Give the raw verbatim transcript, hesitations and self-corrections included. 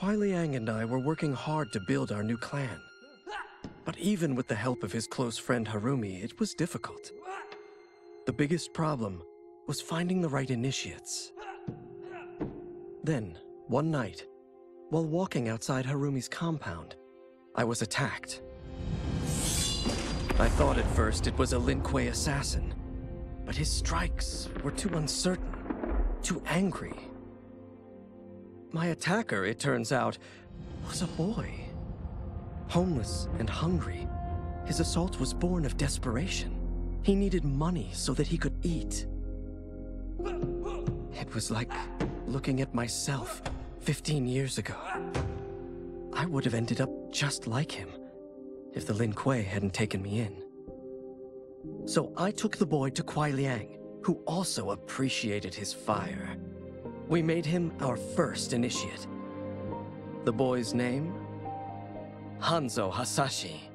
Kuai Liang and I were working hard to build our new clan. But even with the help of his close friend Harumi, it was difficult. The biggest problem was finding the right initiates. Then, one night, while walking outside Harumi's compound, I was attacked. I thought at first it was a Lin Kuei assassin, but his strikes were too uncertain, too angry. My attacker, it turns out, was a boy. Homeless and hungry, his assault was born of desperation. He needed money so that he could eat. It was like looking at myself fifteen years ago. I would have ended up just like him if the Lin Kuei hadn't taken me in. So I took the boy to Kuai Liang, who also appreciated his fire. We made him our first initiate. The boy's name? Hanzo Hasashi.